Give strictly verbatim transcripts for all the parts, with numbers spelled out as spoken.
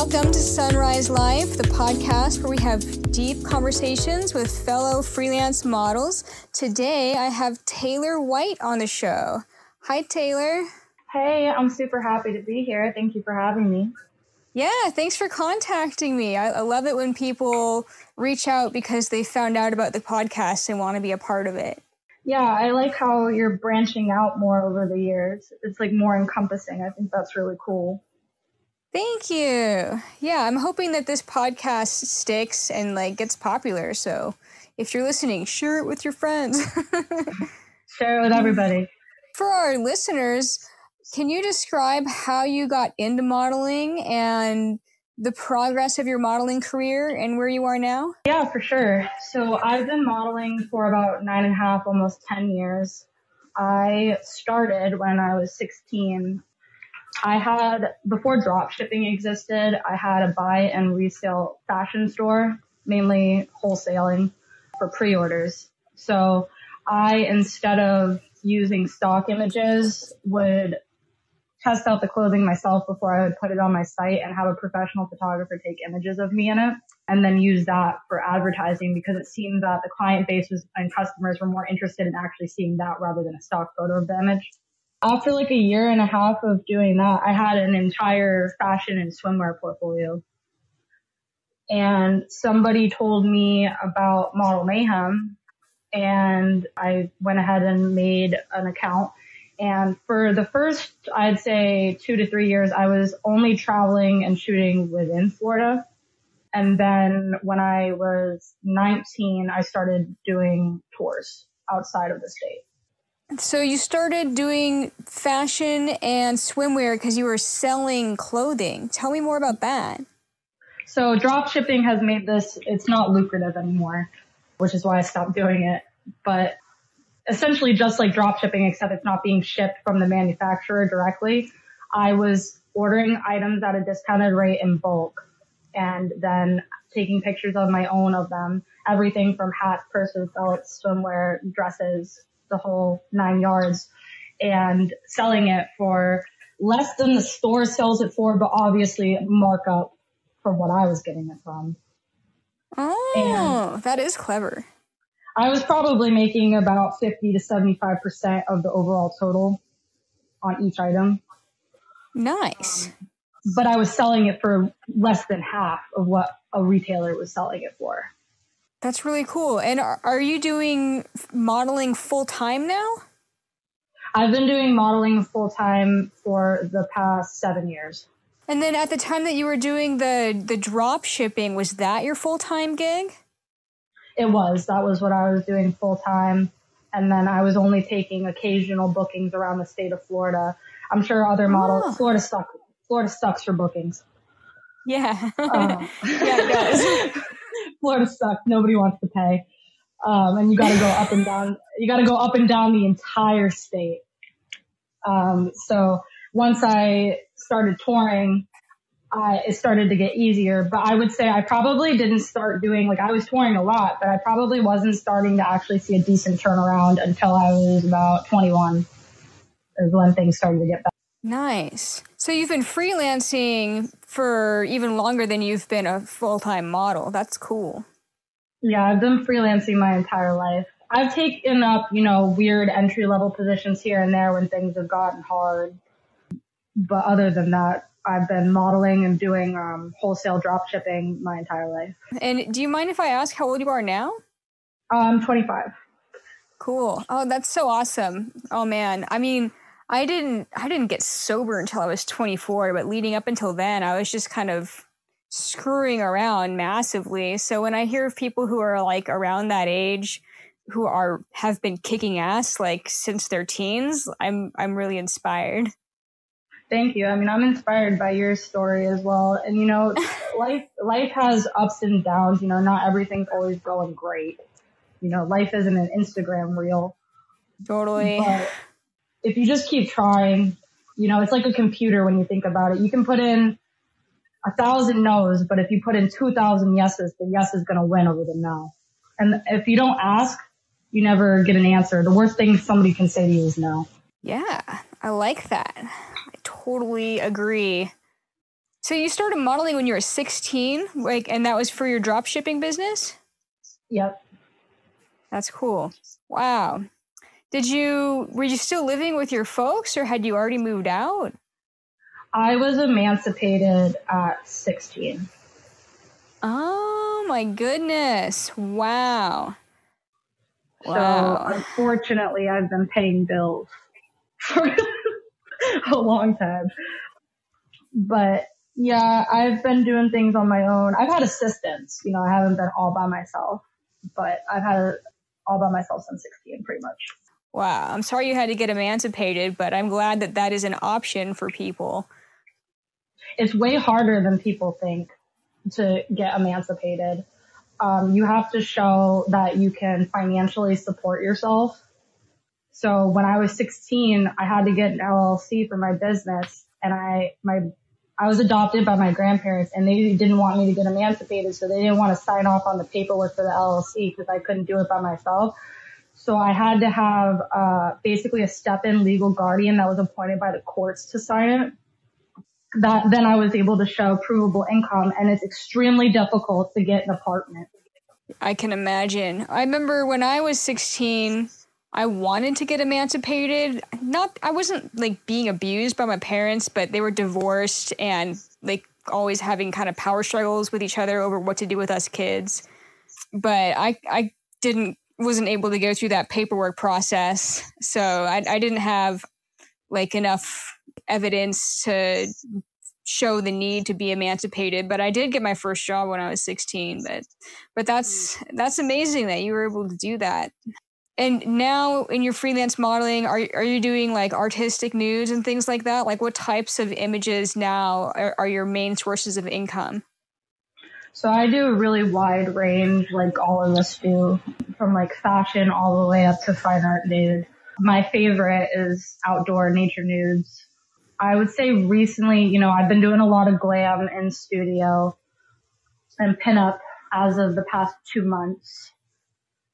Welcome to Sunrise Life, the podcast where we have deep conversations with fellow freelance models. Today, I have Taylor White on the show. Hi, Taylor. Hey, I'm super happy to be here. Thank you for having me. Yeah, thanks for contacting me. I, I love it when people reach out because they found out about the podcast and want to be a part of it. Yeah, I like how you're branching out more over the years. It's like more encompassing. I think that's really cool. Thank you. Yeah, I'm hoping that this podcast sticks and like gets popular. So if you're listening, share it with your friends. Share it with everybody. For our listeners, can you describe how you got into modeling and the progress of your modeling career and where you are now? Yeah, for sure. So I've been modeling for about nine and a half, almost ten years. I started when I was sixteen. I had, before drop shipping existed, I had a buy and resale fashion store, mainly wholesaling for pre-orders. So I, instead of using stock images, would test out the clothing myself before I would put it on my site and have a professional photographer take images of me in it and then use that for advertising, because it seemed that the client base was, and customers were more interested in actually seeing that rather than a stock photo of the image. After like a year and a half of doing that, I had an entire fashion and swimwear portfolio. And somebody told me about Model Mayhem, and I went ahead and made an account. And for the first, I'd say two to three years, I was only traveling and shooting within Florida. And then when I was nineteen, I started doing tours outside of the state. So you started doing fashion and swimwear because you were selling clothing. Tell me more about that. So drop shipping has made this, it's not lucrative anymore, which is why I stopped doing it. But essentially just like drop shipping, except it's not being shipped from the manufacturer directly. I was ordering items at a discounted rate in bulk and then taking pictures of my own of them. Everything from hats, purses, belts, swimwear, dresses, the whole nine yards, and selling it for less than the store sells it for, but obviously markup from what I was getting it from. Oh, and that is clever. I was probably making about fifty to seventy-five percent of the overall total on each item. Nice. Um, but I was selling it for less than half of what a retailer was selling it for. That's really cool. And are, are you doing modeling full-time now? I've been doing modeling full-time for the past seven years. And then at the time that you were doing the, the drop shipping, was that your full-time gig? It was. That was what I was doing full-time. And then I was only taking occasional bookings around the state of Florida. I'm sure other models, oh. Florida sucks. Florida sucks for bookings. Yeah. Um. Yeah, it does. Florida sucks. Nobody wants to pay. Um, and you got to go up and down. You got to go up and down the entire state. Um, so once I started touring, I, it started to get easier. But I would say I probably didn't start doing, like I was touring a lot, but I probably wasn't starting to actually see a decent turnaround until I was about twenty-one is when things started to get better. Nice. So you've been freelancing for even longer than you've been a full-time model. That's cool. Yeah, I've been freelancing my entire life. I've taken up, you know, weird entry-level positions here and there when things have gotten hard. But other than that, I've been modeling and doing um, wholesale drop shipping my entire life. And do you mind if I ask how old you are now? I'm twenty-five. Cool. Oh, that's so awesome. Oh, man. I mean, I didn't I didn't get sober until I was twenty-four, but leading up until then, I was just kind of screwing around massively. So when I hear of people who are like around that age who are have been kicking ass like since their teens, I'm I'm really inspired. Thank you. I mean, I'm inspired by your story as well. And you know, life life has ups and downs, you know, not everything's always going great. You know, life isn't an Instagram reel. Totally. But if you just keep trying, you know, it's like a computer when you think about it. You can put in a thousand no's, but if you put in two thousand yeses, the yes is going to win over the no. And if you don't ask, you never get an answer. The worst thing somebody can say to you is no. Yeah, I like that. I totally agree. So you started modeling when you were sixteen, like, and that was for your drop shipping business? Yep. That's cool. Wow. Did you, were you still living with your folks, or had you already moved out? I was emancipated at sixteen. Oh my goodness. Wow. Wow. So unfortunately, I've been paying bills for a long time. But yeah, I've been doing things on my own. I've had assistance. You know, I haven't been all by myself, but I've had it all by myself since sixteen, pretty much. Wow. I'm sorry you had to get emancipated, but I'm glad that that is an option for people. It's way harder than people think to get emancipated. Um, you have to show that you can financially support yourself. So when I was sixteen, I had to get an L L C for my business, and I, my, I was adopted by my grandparents, and they didn't want me to get emancipated. So they didn't want to sign off on the paperwork for the L L C because I couldn't do it by myself. So I had to have, uh, basically a step-in legal guardian that was appointed by the courts to sign it. That then I was able to show provable income, and it's extremely difficult to get an apartment. I can imagine. I remember when I was sixteen, I wanted to get emancipated. Not, I wasn't like being abused by my parents, but they were divorced and like always having kind of power struggles with each other over what to do with us kids. But I, I didn't, wasn't able to go through that paperwork process. So I, I didn't have like enough evidence to show the need to be emancipated, but I did get my first job when I was sixteen. But but that's that's amazing that you were able to do that. And now in your freelance modeling, are are you doing like artistic nudes and things like that? Like what types of images now are, are your main sources of income? So I do a really wide range, like all of us do, from like fashion all the way up to fine art nude. My favorite is outdoor nature nudes. I would say recently, you know, I've been doing a lot of glam in studio and pinup as of the past two months.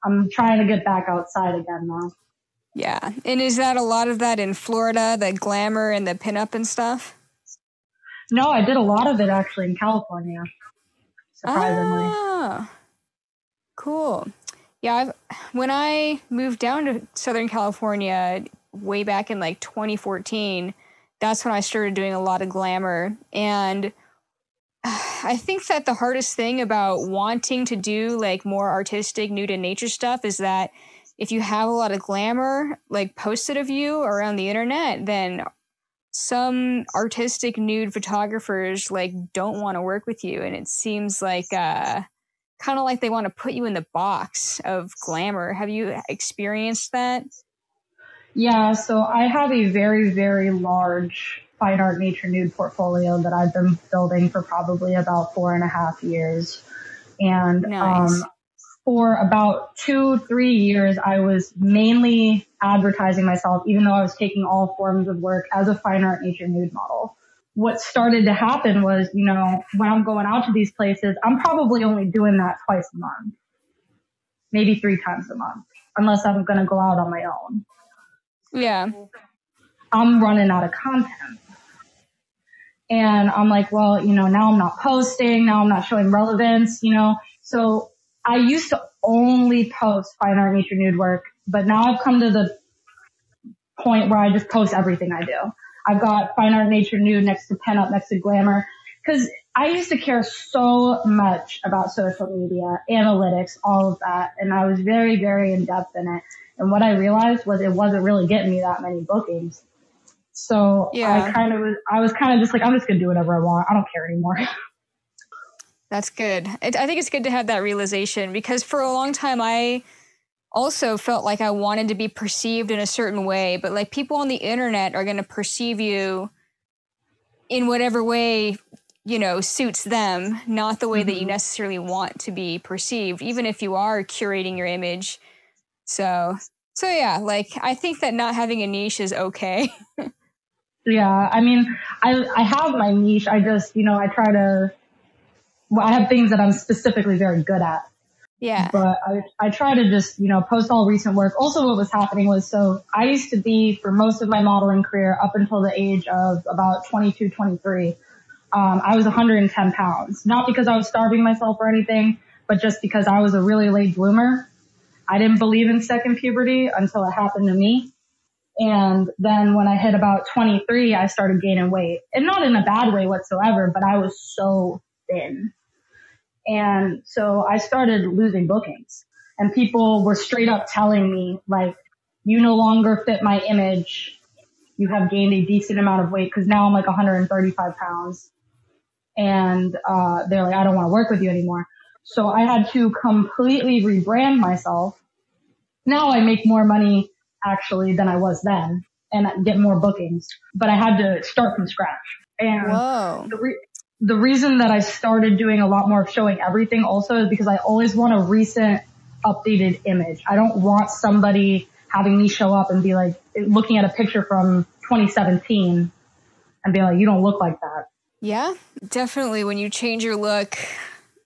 I'm trying to get back outside again now. Yeah. And is that a lot of that in Florida, the glamour and the pinup and stuff? No, I did a lot of it actually in California, surprisingly. Oh, cool. Yeah, I've, when I moved down to Southern California way back in like twenty fourteen, that's when I started doing a lot of glamour. And I think that the hardest thing about wanting to do like more artistic nude and nature stuff is that if you have a lot of glamour like posted of you around the internet, then some artistic nude photographers like don't want to work with you. And it seems like... Uh, kind of like they want to put you in the box of glamour. Have you experienced that? Yeah, so I have a very, very large fine art nature nude portfolio that I've been building for probably about four and a half years. And nice. um, for about two, three years, I was mainly advertising myself, even though I was taking all forms of work as a fine art nature nude model. What started to happen was, you know, when I'm going out to these places, I'm probably only doing that twice a month, maybe three times a month, unless I'm going to go out on my own. Yeah. I'm running out of content. And I'm like, well, you know, now I'm not posting, now I'm not showing relevance, you know. So I used to only post fine art, nature, nude work, but now I've come to the point where I just post everything I do. I've got fine art, nature, nude next to pinup, next to glamour. Because I used to care so much about social media, analytics, all of that. And I was very, very in-depth in it. And what I realized was it wasn't really getting me that many bookings. So yeah. I kind of was, I was kind of just like, I'm just going to do whatever I want. I don't care anymore. That's good. It, I think it's good to have that realization, because for a long time I also felt like I wanted to be perceived in a certain way, but like people on the internet are going to perceive you in whatever way, you know, suits them, not the way mm-hmm. that you necessarily want to be perceived, even if you are curating your image. So, so yeah, like I think that not having a niche is okay. Yeah. I mean, I, I have my niche. I just, you know, I try to, well, I have things that I'm specifically very good at. Yeah. But I, I try to just, you know, post all recent work. Also, what was happening was, so I used to be, for most of my modeling career up until the age of about twenty-two, twenty-three, um, I was one hundred ten pounds, not because I was starving myself or anything, but just because I was a really late bloomer. I didn't believe in second puberty until it happened to me. And then when I hit about twenty-three, I started gaining weight, and not in a bad way whatsoever, but I was so thin. And so I started losing bookings, and people were straight up telling me, like, you no longer fit my image. You have gained a decent amount of weight, because now I'm like one hundred thirty-five pounds. And uh they're like, I don't want to work with you anymore. So I had to completely rebrand myself. Now I make more money actually than I was then, and get more bookings, but I had to start from scratch. And Whoa. the re- the reason that I started doing a lot more of showing everything also is because I always want a recent updated image. I don't want somebody having me show up and be like, looking at a picture from twenty seventeen and be like, you don't look like that. Yeah, definitely. When you change your look,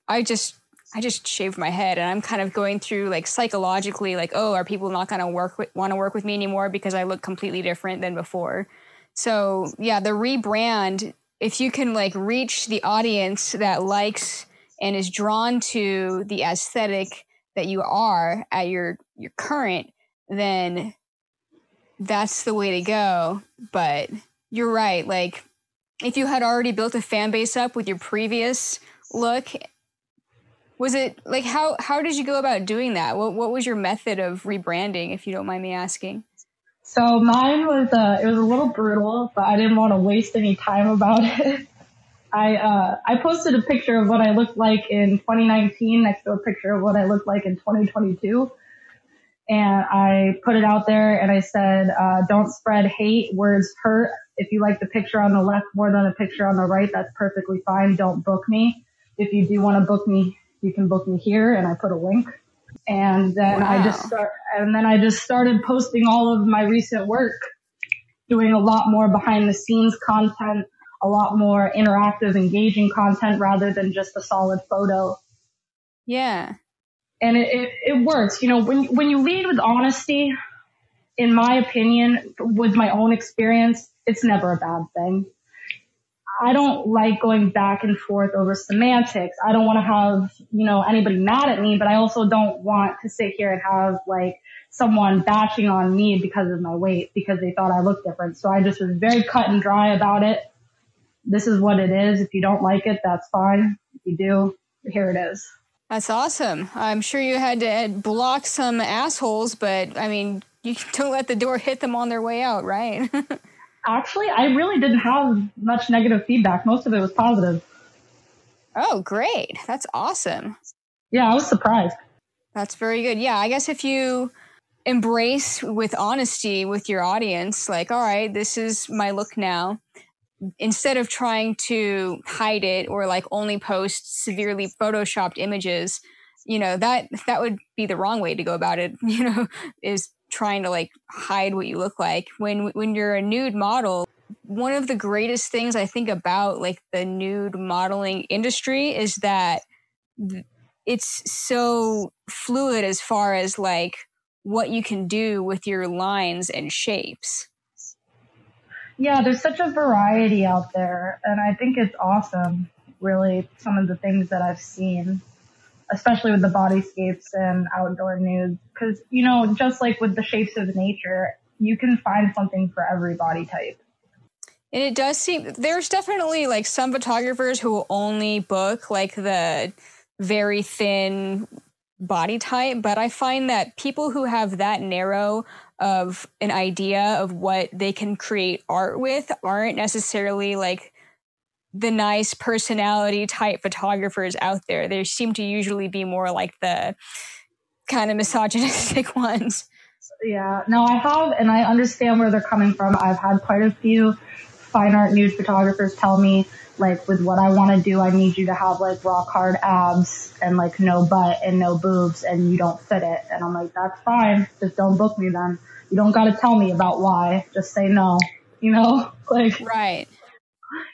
I just, I just shaved my head, and I'm kind of going through, like, psychologically, like, oh, are people not going to work with, want to work with me anymore because I look completely different than before? So yeah, the rebrand, if you can, like, reach the audience that likes and is drawn to the aesthetic that you are at your, your current, then that's the way to go. But you're right. Like, if you had already built a fan base up with your previous look, was it like, how, how did you go about doing that? What what was your method of rebranding, if you don't mind me asking? So mine was, uh, it was a little brutal, but I didn't want to waste any time about it. I, uh, I posted a picture of what I looked like in twenty nineteen next to a picture of what I looked like in twenty twenty-two. And I put it out there, and I said, uh, don't spread hate, words hurt. If you like the picture on the left more than the picture on the right, that's perfectly fine. Don't book me. If you do want to book me, you can book me here. And I put a link. And then wow. I just start, and then I just started posting all of my recent work, doing a lot more behind the scenes content, a lot more interactive, engaging content rather than just a solid photo. Yeah. And it, it, it works. You know, when, when you lead with honesty, in my opinion, with my own experience, it's never a bad thing. I don't like going back and forth over semantics. I don't want to have, you know, anybody mad at me, but I also don't want to sit here and have, like, someone bashing on me because of my weight, because they thought I looked different. So I just was very cut and dry about it. This is what it is. If you don't like it, that's fine. If you do, here it is. That's awesome. I'm sure you had to block some assholes, but I mean, you don't let the door hit them on their way out, right? Actually, I really didn't have much negative feedback. Most of it was positive. Oh, great. That's awesome. Yeah, I was surprised. That's very good. Yeah, I guess if you embrace with honesty with your audience, like, all right, this is my look now, instead of trying to hide it or, like, only post severely photoshopped images, you know, that that would be the wrong way to go about it, you know, is trying to, like, hide what you look like. When when you're a nude model, one of the greatest things I think about, like, the nude modeling industry is that it's so fluid as far as, like, what you can do with your lines and shapes. Yeah, there's such a variety out there, and I think it's awesome, really, some of the things that I've seen, especially with the bodyscapes and outdoor nudes, because, you know, just like with the shapes of nature, you can find something for every body type. And it does seem, there's definitely, like, some photographers who will only book, like, the very thin body type, but I find that people who have that narrow of an idea of what they can create art with aren't necessarily, like, the nice personality type photographers out there. They seem to usually be more like the kind of misogynistic ones. Yeah, no, I have, and I understand where they're coming from. I've had quite a few fine art nude photographers tell me, like, with what I want to do, I need you to have, like, rock hard abs and, like, no butt and no boobs, and you don't fit it. And I'm like, that's fine. Just don't book me then. You don't got to tell me about why. Just say no, you know, like, right.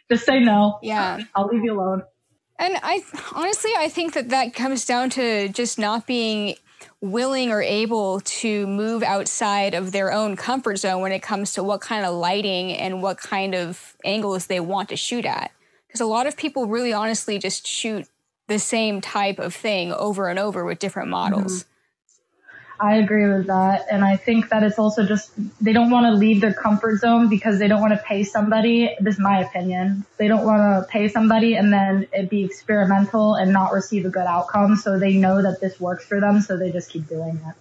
Just say no. Yeah. I'll leave you alone. And I honestly, I think that that comes down to just not being willing or able to move outside of their own comfort zone when it comes to what kind of lighting and what kind of angles they want to shoot at. Because a lot of people really honestly just shoot the same type of thing over and over with different models. Mm-hmm. I agree with that. And I think that it's also just, they don't want to leave their comfort zone because they don't want to pay somebody. This is my opinion. They don't want to pay somebody and then it be experimental and not receive a good outcome. So they know that this works for them. So they just keep doing it.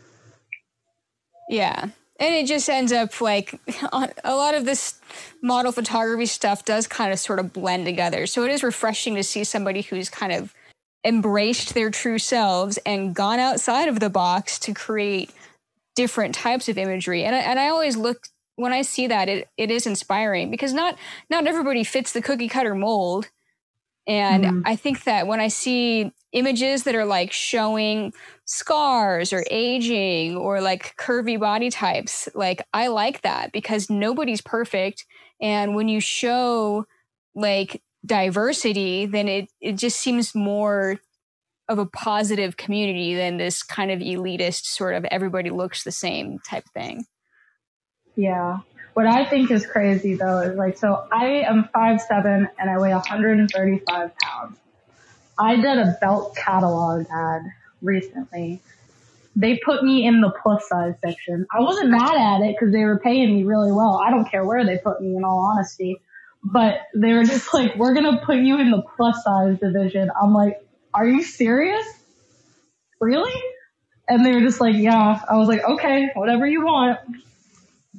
Yeah. And it just ends up like a lot of this model photography stuff does kind of sort of blend together. So it is refreshing to see somebody who's kind of embraced their true selves and gone outside of the box to create different types of imagery. And I, and I always look, when I see that, it, it is inspiring because not, not everybody fits the cookie cutter mold. And mm-hmm. I think that when I see images that are like showing scars or aging or like curvy body types, like I like that because nobody's perfect. And when you show like diversity, then it, it just seems more of a positive community than this kind of elitist sort of everybody looks the same type thing. Yeah. What I think is crazy though is like, so I am five seven and I weigh one hundred thirty-five pounds. I did a Belk catalog ad recently. They put me in the plus size section. I wasn't mad at it because they were paying me really well. I don't care where they put me in all honesty. But they were just like, we're going to put you in the plus size division. I'm like, are you serious? Really? And they were just like, yeah. I was like, okay, whatever you want.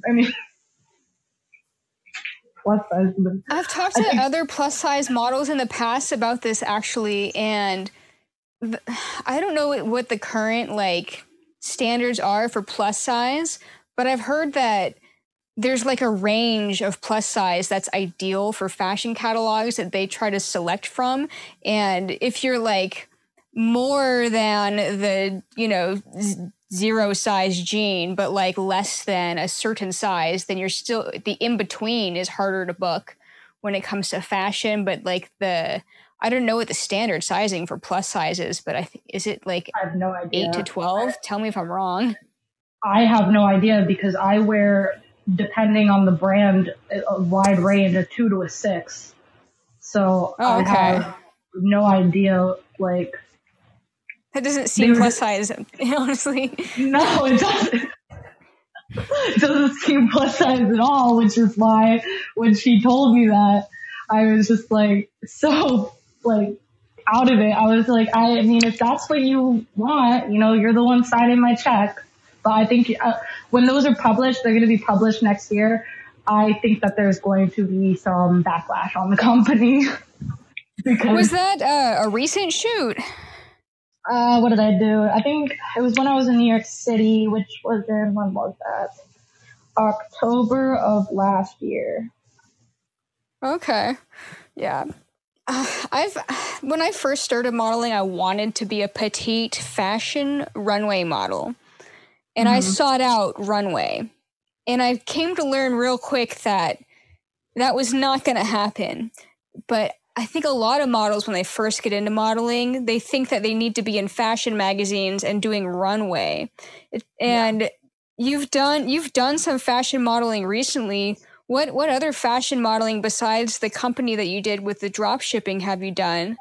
I mean, plus size division. I've talked to think- other plus size models in the past about this actually. And th- I don't know what the current like standards are for plus size, but I've heard that there's like a range of plus size that's ideal for fashion catalogs that they try to select from. And if you're like more than the, you know, z- zero size jean, but like less than a certain size, then you're still, the in-between is harder to book when it comes to fashion. But like the, I don't know what the standard sizing for plus size is, but I think, is it like I have no idea. eight to twelve? Tell me if I'm wrong. I have no idea because I wear, depending on the brand, a wide range, a two to a six. So oh, okay. I have no idea, like... That doesn't seem plus size, honestly. No, it doesn't. It doesn't seem plus size at all, which is why when she told me that, I was just, like, so, like, out of it. I was like, I mean, if that's what you want, you know, you're the one signing my check. But I think uh, when those are published, they're going to be published next year. I think that there's going to be some backlash on the company. Was that uh, a recent shoot? Uh, what did I do? I think it was when I was in New York City, which was in, when was that? October of last year. Okay. Yeah. Uh, I've when I first started modeling, I wanted to be a petite fashion runway model. And mm-hmm. I sought out runway. And I came to learn real quick that that was not going to happen. But I think a lot of models, when they first get into modeling, they think that they need to be in fashion magazines and doing runway. It, and yeah. you've done you've done some fashion modeling recently. What what other fashion modeling besides the company that you did with the drop shipping have you done?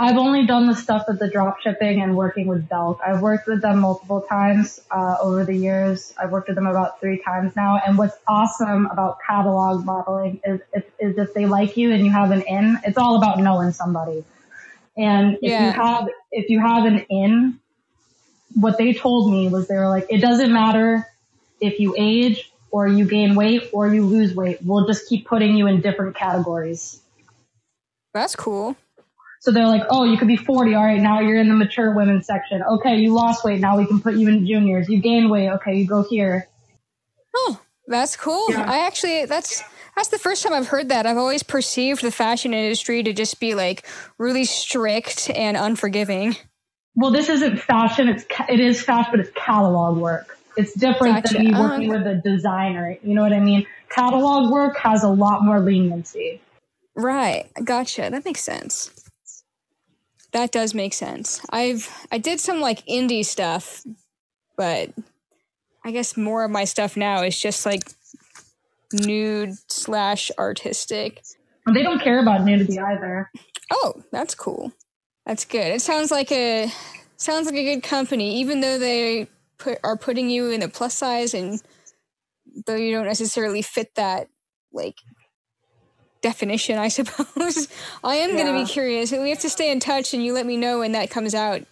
I've only done the stuff with the drop shipping and working with Belk. I've worked with them multiple times uh, over the years. I've worked with them about three times now. And what's awesome about catalog modeling is, is, is if they like you and you have an in, it's all about knowing somebody. And if yeah. you have, if you have an in, what they told me was they were like, it doesn't matter if you age or you gain weight or you lose weight. We'll just keep putting you in different categories. That's cool. So they're like, oh, you could be forty. All right, now you're in the mature women section. Okay, you lost weight. Now we can put you in juniors. You gained weight. Okay, you go here. Oh, that's cool. Yeah. I actually, that's that's the first time I've heard that. I've always perceived the fashion industry to just be like really strict and unforgiving. Well, this isn't fashion. It's it is fashion, but it's catalog work. It's different gotcha. than me working um, with a designer. You know what I mean? Catalog work has a lot more leniency. Right. Gotcha. That makes sense. That does make sense. I've I did some like indie stuff, but I guess more of my stuff now is just like nude slash artistic. They don't care about nudity either. Oh, that's cool. That's good. It sounds like a sounds like a good company, even though they put, are putting you in a plus size, and though you don't necessarily fit that like definition, I suppose. I am yeah. going to be curious. We have to stay in touch, and you let me know when that comes out.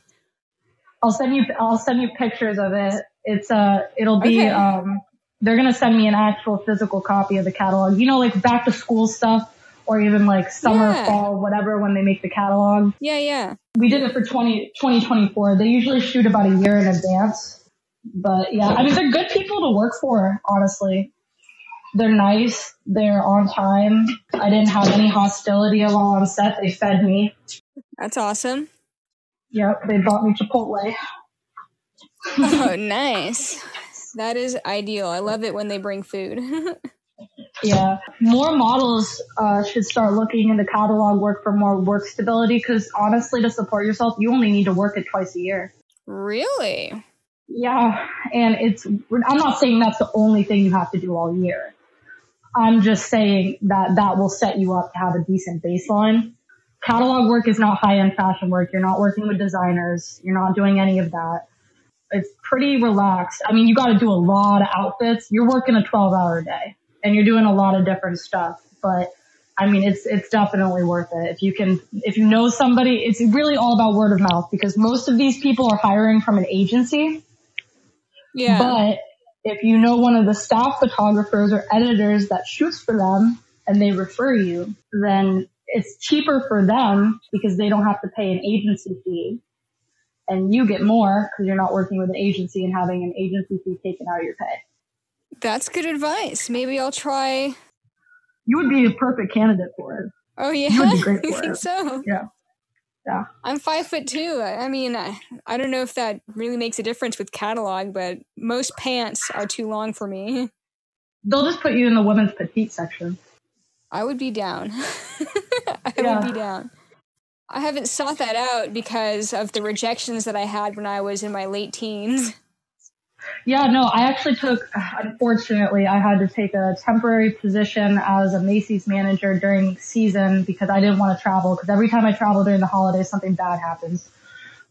I'll send you. I'll send you pictures of it. It's uh It'll be. Okay. Um, they're gonna send me an actual physical copy of the catalog. You know, like back to school stuff, or even like summer, yeah. fall, whatever, when they make the catalog. Yeah, yeah. We did it for twenty twenty-four. They usually shoot about a year in advance. But yeah, I mean, they're good people to work for, honestly. They're nice. They're on time. I didn't have any hostility while on set. They fed me. That's awesome. Yep. They bought me Chipotle. Oh, nice. That is ideal. I love it when they bring food. Yeah. More models uh, should start looking into catalog work for more work stability, because honestly, to support yourself, you only need to work it twice a year. Really? Yeah. And it's, I'm not saying that's the only thing you have to do all year. I'm just saying that that will set you up to have a decent baseline. Catalog work is not high-end fashion work. You're not working with designers. You're not doing any of that. It's pretty relaxed. I mean, you got to do a lot of outfits. You're working a twelve-hour day, and you're doing a lot of different stuff. But I mean, it's it's definitely worth it if you can. If you know somebody, it's really all about word of mouth, because most of these people are hiring from an agency. Yeah. But if you know one of the staff photographers or editors that shoots for them, and they refer you, then it's cheaper for them because they don't have to pay an agency fee. And you get more because you're not working with an agency and having an agency fee taken out of your pay. That's good advice. Maybe I'll try. You would be a perfect candidate for it. Oh, yeah? You would be great for you think it. So? Yeah. Yeah. I'm five foot two. I mean, I, I don't know if that really makes a difference with catalog, but most pants are too long for me. They'll just put you in the women's petite section. I would be down. I yeah. would be down. I haven't sought that out because of the rejections that I had when I was in my late teens. Yeah, no, I actually took, unfortunately, I had to take a temporary position as a Macy's manager during season because I didn't want to travel, because every time I travel during the holidays, something bad happens.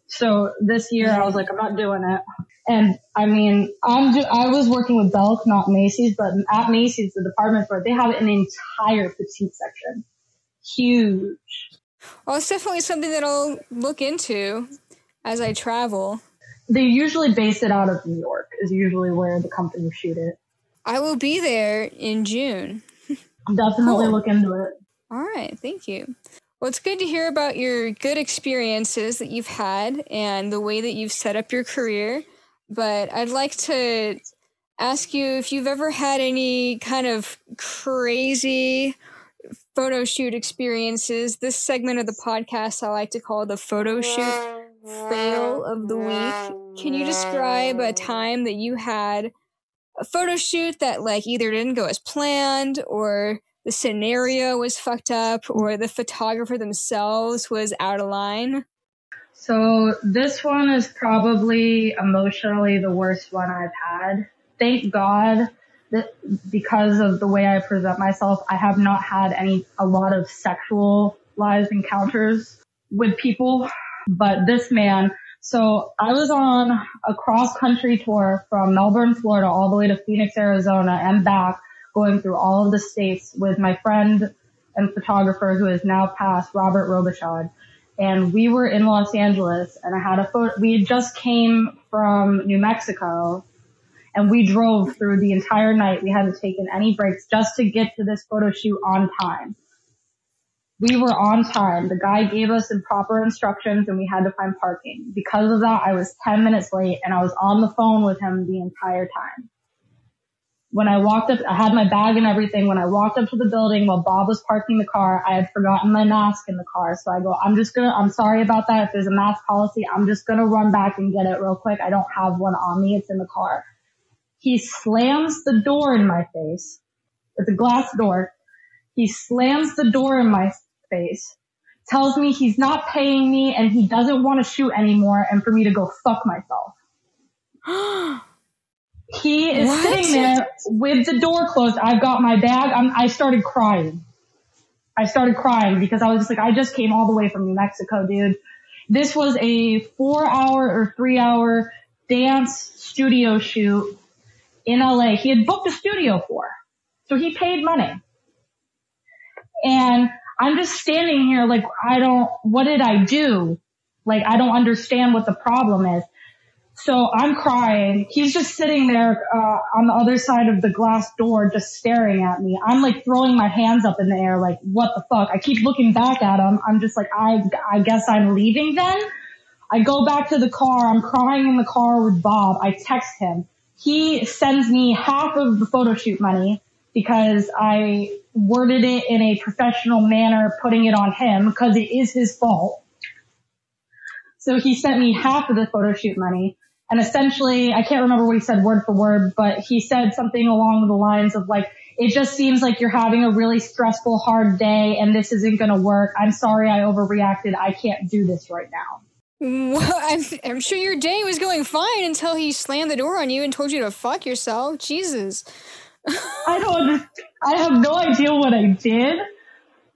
So this year I was like, I'm not doing it. And I mean, I'm do- I was working with Belk, not Macy's, but at Macy's, the department store, they have an entire petite section. Huge. Well, it's definitely something that I'll look into as I travel. They usually base it out of New York, is usually where the company shoot it. I will be there in June. Definitely cool. Look into it. All right. Thank you. Well, it's good to hear about your good experiences that you've had and the way that you've set up your career. But I'd like to ask you if you've ever had any kind of crazy photo shoot experiences. This segment of the podcast I like to call the photo shoot fail of the week. Can you describe a time that you had a photo shoot that like either didn't go as planned, or the scenario was fucked up, or the photographer themselves was out of line? So this one is probably emotionally the worst one I've had. Thank God, because of the way I present myself, I have not had any a lot of sexualized encounters with people. But this man, so I was on a cross-country tour from Melbourne, Florida, all the way to Phoenix, Arizona, and back, going through all of the states with my friend and photographer who is now passed, Robert Robichaud. And we were in Los Angeles, and I had a photo. We had just came from New Mexico, and we drove through the entire night. We hadn't taken any breaks just to get to this photo shoot on time. We were on time. The guy gave us improper instructions, and we had to find parking. Because of that, I was ten minutes late, and I was on the phone with him the entire time. When I walked up, I had my bag and everything. When I walked up to the building while Bob was parking the car, I had forgotten my mask in the car. So I go, I'm just going to, I'm sorry about that. If there's a mask policy, I'm just going to run back and get it real quick. I don't have one on me. It's in the car. He slams the door in my face. It's a glass door. He slams the door in my face, tells me he's not paying me and he doesn't want to shoot anymore and for me to go fuck myself. He is what? Sitting there with the door closed. I've got my bag. I'm, I started crying. I started crying because I was just like, I just came all the way from New Mexico, dude. This was a four hour or three hour dance studio shoot in L A. He had booked a studio for, so he paid money. And I'm just standing here like, I don't, what did I do? Like, I don't understand what the problem is. So I'm crying. He's just sitting there uh on the other side of the glass door just staring at me. I'm like throwing my hands up in the air like, what the fuck? I keep looking back at him. I'm just like, I I guess I'm leaving then. I go back to the car. I'm crying in the car with Bob. I text him. He sends me half of the photo shoot money because I worded it in a professional manner, putting it on him because it is his fault. So he sent me half of the photo shoot money. And essentially, I can't remember what he said word for word, but he said something along the lines of like, it just seems like you're having a really stressful, hard day and this isn't going to work. I'm sorry I overreacted. I can't do this right now. Well, I'm, I'm sure your day was going fine until he slammed the door on you and told you to fuck yourself. Jesus. I don't, I have no idea what I did.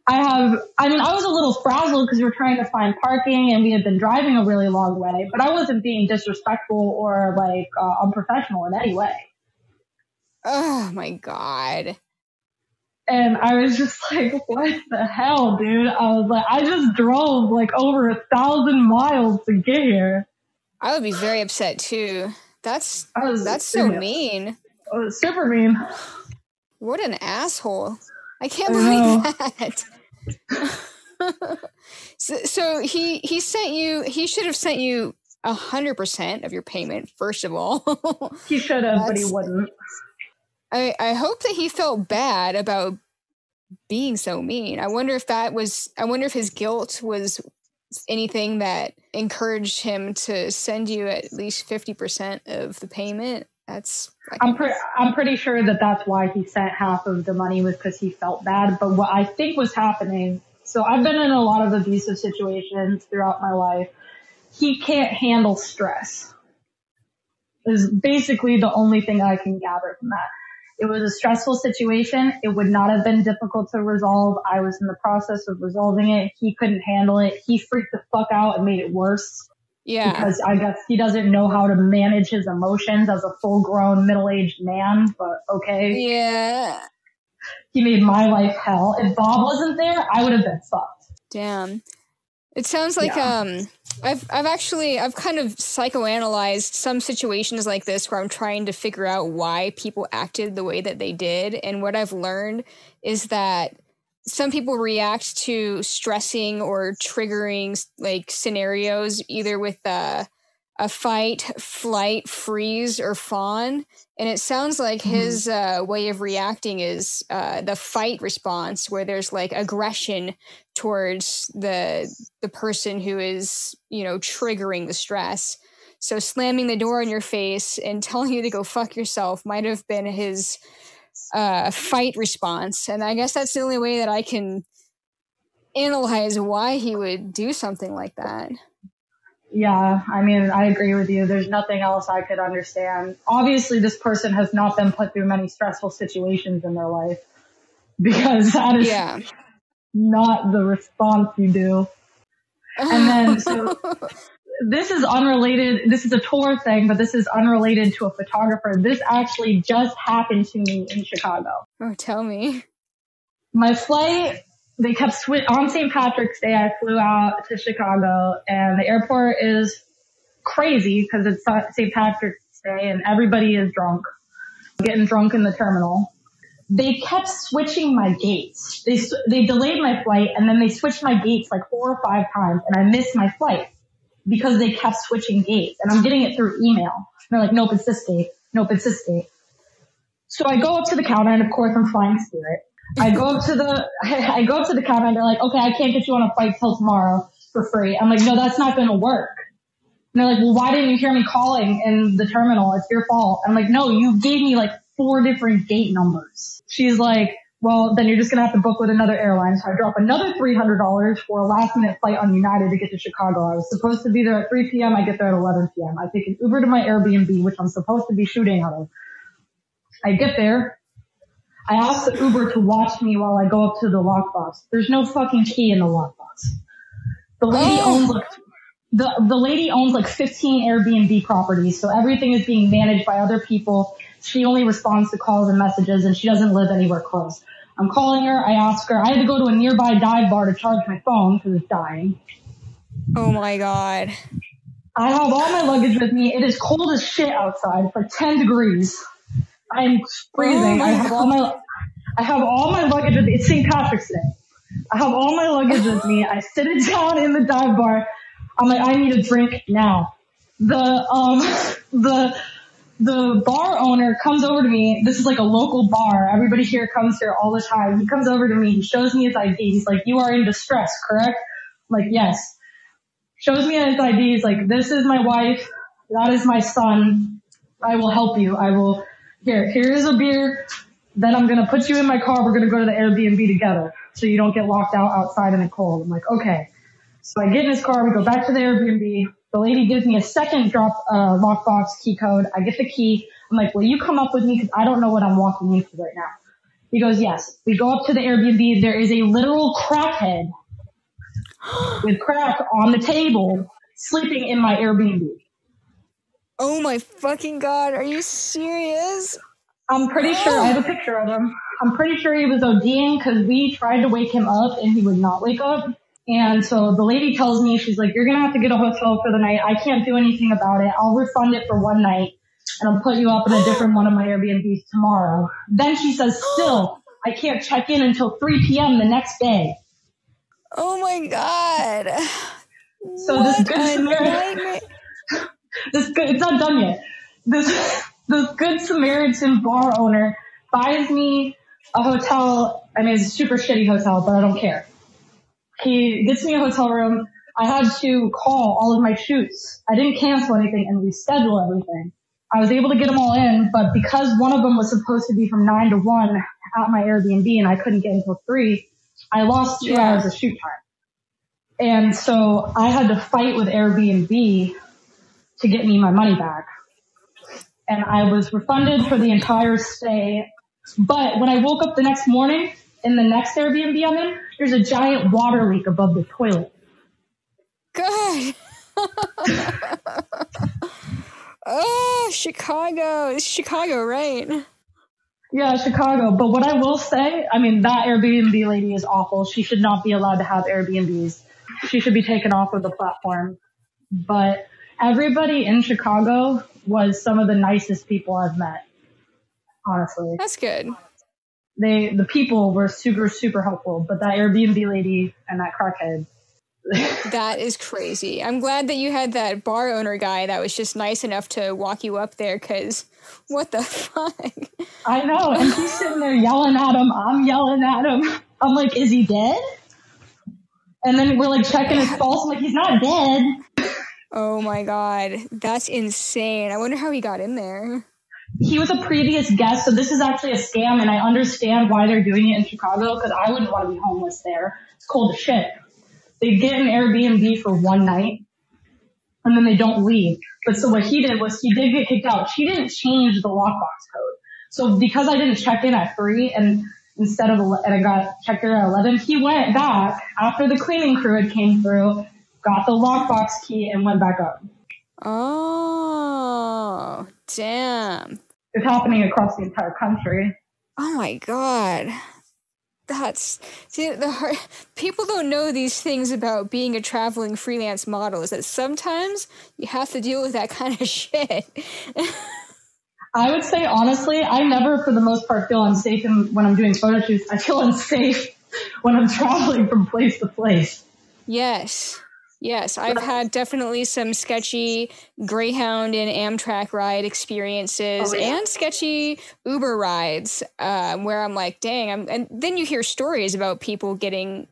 I have, I mean, I was a little frazzled because we were trying to find parking and we had been driving a really long way, but I wasn't being disrespectful or like uh, unprofessional in any way. Oh my God. And I was just like, what the hell, dude? I was like, I just drove like over a thousand miles to get here. I would be very upset too. That's, that's so mean. I was super mean. What an asshole. I can't I believe that. so, so he he sent you. He should have sent you a hundred percent of your payment. First of all, he should have, but he wouldn't. I I hope that he felt bad about being so mean. I wonder if that was. I wonder if his guilt was anything that encouraged him to send you at least fifty percent of the payment. That's. I'm pretty. I'm pretty sure that that's why he sent half of the money, was because he felt bad. But what I think was happening. So I've been in a lot of abusive situations throughout my life. He can't handle stress. Is basically the only thing I can gather from that. It was a stressful situation. It would not have been difficult to resolve. I was in the process of resolving it. He couldn't handle it. He freaked the fuck out and made it worse. Yeah. Because I guess he doesn't know how to manage his emotions as a full-grown, middle-aged man, but okay. Yeah. He made my life hell. If Bob wasn't there, I would have been fucked. Damn. It sounds like yeah. um, I've I've actually, I've kind of psychoanalyzed some situations like this where I'm trying to figure out why people acted the way that they did. And what I've learned is that some people react to stressing or triggering like scenarios either with a, a fight, flight, freeze, or fawn. And it sounds like his uh, way of reacting is uh, the fight response, where there's like aggression towards the the person who is, you know, triggering the stress. So slamming the door in your face and telling you to go fuck yourself might have been his uh fight response. And I guess that's the only way that I can analyze why he would do something like that. Yeah, I mean, I agree with you. There's nothing else I could understand. Obviously, this person has not been put through many stressful situations in their life, because that is yeah. not the response you do. And then so this is unrelated. This is a tour thing, but this is unrelated to a photographer. This actually just happened to me in Chicago. Oh, tell me. My flight, they kept sw- on Saint Patrick's Day, I flew out to Chicago, and the airport is crazy because it's Saint Patrick's Day and everybody is drunk, getting drunk in the terminal. They kept switching my gates. They, they delayed my flight, and then they switched my gates like four or five times, and I missed my flight. Because they kept switching gates, and I'm getting it through email. And they're like, nope, it's this gate. Nope, it's this gate. So I go up to the counter, and of course I'm flying spirit. I go up to the, I go up to the counter, and they're like, okay, I can't get you on a flight till tomorrow for free. I'm like, no, that's not going to work. And they're like, well, why didn't you hear me calling in the terminal? It's your fault. I'm like, no, you gave me like four different gate numbers. She's like, well, then you're just going to have to book with another airline. So I drop another three hundred dollars for a last-minute flight on United to get to Chicago. I was supposed to be there at three p.m. I get there at eleven p.m. I take an Uber to my Airbnb, which I'm supposed to be shooting out of. I get there. I asked the Uber to watch me while I go up to the lockbox. There's no fucking key in the lockbox. The lady oh. owns like, the the lady owns like fifteen Airbnb properties, so everything is being managed by other people. She only responds to calls and messages, and she doesn't live anywhere close. I'm calling her. I ask her. I had to go to a nearby dive bar to charge my phone because it's dying. Oh my god. I have all my luggage with me. It is cold as shit outside. It's like ten degrees. I'm freezing. Oh I have all my I have all my luggage with me. It's Saint Patrick's Day. I have all my luggage with me. I sit it down in the dive bar. I'm like, I need a drink now. The um the the bar owner comes over to me. This is like a local bar. Everybody here comes here all the time. He comes over to me. He shows me his I D. He's like, "You are in distress, correct?" I'm like, yes. Shows me his I D. He's like, "This is my wife. That is my son. I will help you. I will, here, here's a beer. Then I'm going to put you in my car. We're going to go to the Airbnb together so you don't get locked out outside in the cold." I'm like, okay. So I get in his car. We go back to the Airbnb. The lady gives me a second drop, uh, lockbox key code. I get the key. I'm like, "Will you come up with me? Cause I don't know what I'm walking into right now." He goes, "Yes." We go up to the Airbnb. There is a literal crackhead with crack on the table, sleeping in my Airbnb. Oh my fucking god, are you serious? I'm pretty oh. sure, I have a picture of him. I'm pretty sure he was ODing because we tried to wake him up and he would not wake up. And so the lady tells me, she's like, "You're going to have to get a hotel for the night. I can't do anything about it. I'll refund it for one night and I'll put you up in a different one of my Airbnbs tomorrow." Then she says, "Still, I can't check in until three p.m. the next day." Oh my god! So what this good Samaritan, this good, it's not done yet. This this good Samaritan bar owner buys me a hotel. I mean, it's a super shitty hotel, but I don't care. He gets me a hotel room. I had to call all of my shoots. I didn't cancel anything and reschedule everything. I was able to get them all in, but because one of them was supposed to be from nine to one at my Airbnb, and I couldn't get until three. I lost two yeah. hours of shoot time. And so I had to fight with Airbnb to get me my money back. And I was refunded for the entire stay. But when I woke up the next morning in the next Airbnb I'm in, there's a giant water leak above the toilet. God. Oh, Chicago. It's Chicago, right? Yeah, Chicago. But what I will say, I mean, that Airbnb lady is awful. She should not be allowed to have Airbnbs. She should be taken off of the platform. But everybody in Chicago was some of the nicest people I've met, honestly. That's good. They, the people were super, super helpful. But that Airbnb lady and that crackhead. That is crazy. I'm glad that you had that bar owner guy that was just nice enough to walk you up there, because what the fuck? I know. And he's sitting there yelling at him. I'm yelling at him. I'm like, is he dead? And then we're like checking his pulse. I'm like, he's not dead. Oh my god. That's insane. I wonder how he got in there. He was a previous guest, so this is actually a scam, and I understand why they're doing it in Chicago, because I wouldn't want to be homeless there. It's cold as shit. They get an Airbnb for one night and then they don't leave. But so what he did was he did get kicked out. She didn't change the lockbox code. So because I didn't check in at three and instead of, and I got checked in at eleven, he went back after the cleaning crew had came through, got the lockbox key and went back up. Oh, damn. It's happening across the entire country. Oh my god. That's see, the hard, people don't know these things about being a traveling freelance model, is that sometimes you have to deal with that kind of shit. I would say, honestly, I never, for the most part, feel unsafe in, when I'm doing photo shoots. I feel unsafe when I'm traveling from place to place. Yes. Yes, I've had definitely some sketchy Greyhound and Amtrak ride experiences oh, yeah. and sketchy Uber rides um, where I'm like, dang. I'm, and then you hear stories about people getting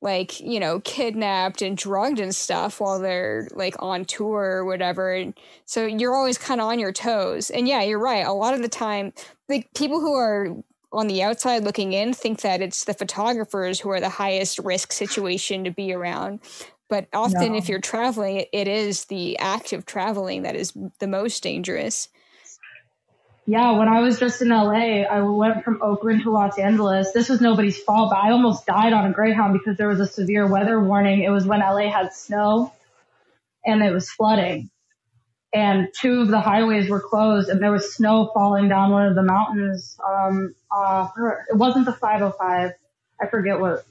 like, you know, kidnapped and drugged and stuff while they're like on tour or whatever. And so you're always kind of on your toes. And yeah, you're right. A lot of the time, like people who are on the outside looking in think that it's the photographers who are the highest risk situation to be around. But often no. if you're traveling, it is the act of traveling that is the most dangerous. Yeah, when I was just in L A, I went from Oakland to Los Angeles. This was nobody's fault, but I almost died on a Greyhound because there was a severe weather warning. It was when L A had snow and it was flooding. And two of the highways were closed and there was snow falling down one of the mountains. Um, uh, it wasn't the five oh five. I forget what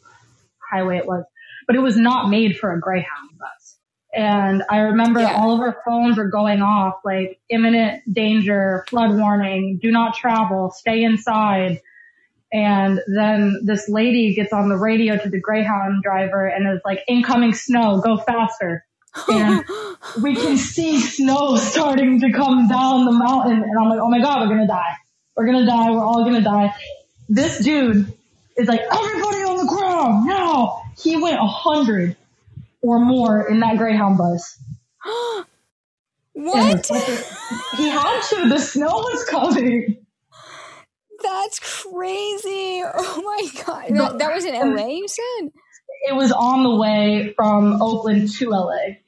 highway it was, but it was not made for a Greyhound bus. And I remember yeah. all of our phones were going off, like imminent danger, flood warning, do not travel, stay inside. And then this lady gets on the radio to the Greyhound driver and is like, incoming snow, go faster. And we can see snow starting to come down the mountain. And I'm like, oh my God, we're going to die. We're going to die. We're all going to die. This dude is like, everybody on the ground now. He went a hundred or more in that Greyhound bus. What? He had to. The snow was coming. That's crazy. Oh my God. That, that was in L A, you said? It was on the way from Oakland to L A.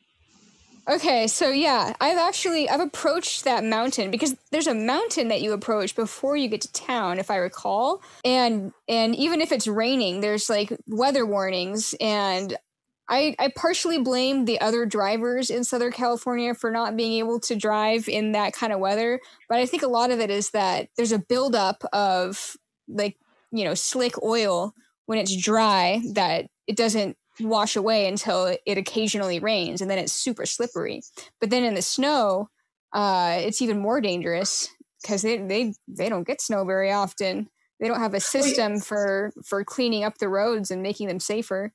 Okay, so yeah, I've actually, I've approached that mountain because there's a mountain that you approach before you get to town, if I recall. And and even if it's raining, there's like weather warnings. And I, I partially blame the other drivers in Southern California for not being able to drive in that kind of weather. But I think a lot of it is that there's a buildup of like, you know, slick oil when it's dry that it doesn't wash away until it occasionally rains, and then it's super slippery. But then in the snow, uh, it's even more dangerous because they, they, they don't get snow very often. They don't have a system for, for cleaning up the roads and making them safer.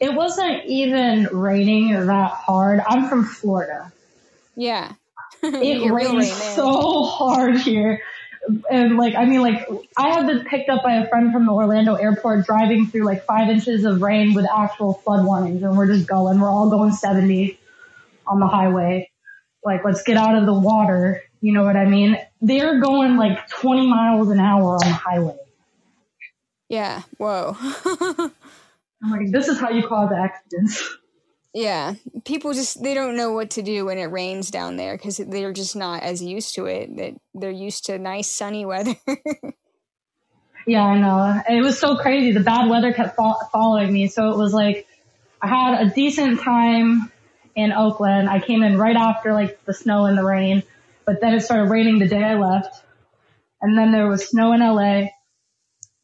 It wasn't even raining that hard. I'm from Florida. Yeah. It rains so hard here. And like, I mean, like I have been picked up by a friend from the Orlando airport driving through like five inches of rain with actual flood warnings. And we're just going, we're all going seventy on the highway. Like, let's get out of the water. You know what I mean? They're going like twenty miles an hour on the highway. Yeah. Whoa. I'm like, this is how you cause accidents. Yeah. People just, they don't know what to do when it rains down there because they're just not as used to it. They're used to nice sunny weather. Yeah, I know. It was so crazy. The bad weather kept fo- following me. So it was like, I had a decent time in Oakland. I came in right after like the snow and the rain, but then it started raining the day I left. And then there was snow in L A.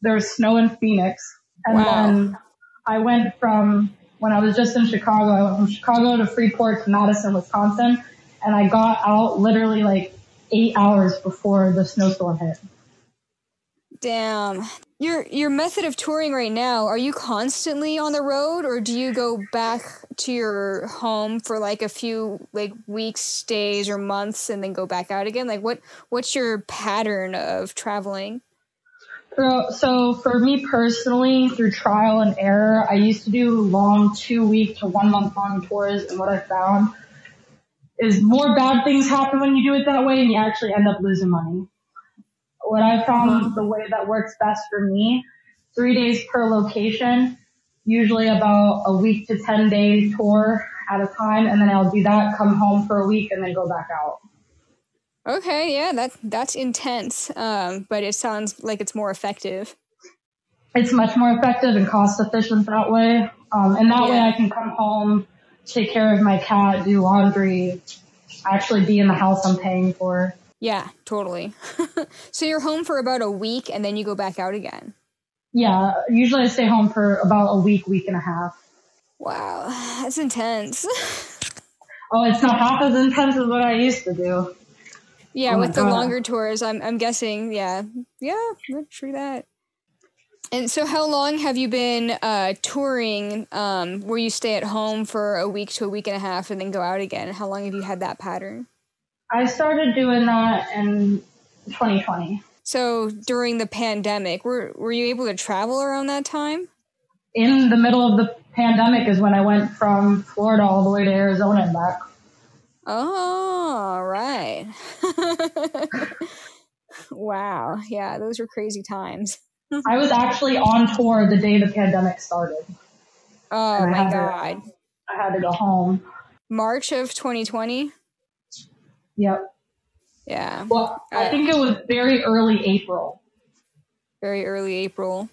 There was snow in Phoenix. And wow. then I went from, when I was just in Chicago, I went from Chicago to Freeport to Madison, Wisconsin, and I got out literally like eight hours before the snowstorm hit. Damn. Your your method of touring right now, are you constantly on the road, or do you go back to your home for like a few like weeks, days, or months and then go back out again? Like what what's your pattern of traveling? So for me personally, through trial and error, I used to do long two-week to one-month-long tours, and what I found is more bad things happen when you do it that way, and you actually end up losing money. What I found the way that works best for me, three days per location, usually about a week to ten-day tour at a time, and then I'll do that, come home for a week, and then go back out. Okay, yeah, that that's intense, um, but it sounds like it's more effective. It's much more effective and cost efficient that way. Um, and that yeah. way I can come home, take care of my cat, do laundry, actually be in the house I'm paying for. Yeah, totally. So you're home for about a week and then you go back out again? Yeah, usually I stay home for about a week, week and a half. Wow, that's intense. Oh, it's not half as intense as what I used to do. Yeah, oh with the God. Longer tours, I'm I'm guessing, yeah. Yeah, true that. And so how long have you been uh, touring um, where you stay at home for a week to a week and a half and then go out again? How long have you had that pattern? I started doing that in twenty twenty. So during the pandemic, were were you able to travel around that time? In the middle of the pandemic is when I went from Florida all the way to Arizona and back. Oh, all right. Wow. Yeah, those were crazy times. I was actually on tour the day the pandemic started. Oh, my I God. To, I had to go home. March of twenty twenty? Yep. Yeah. Well, I, I think it was very early April. Very early April.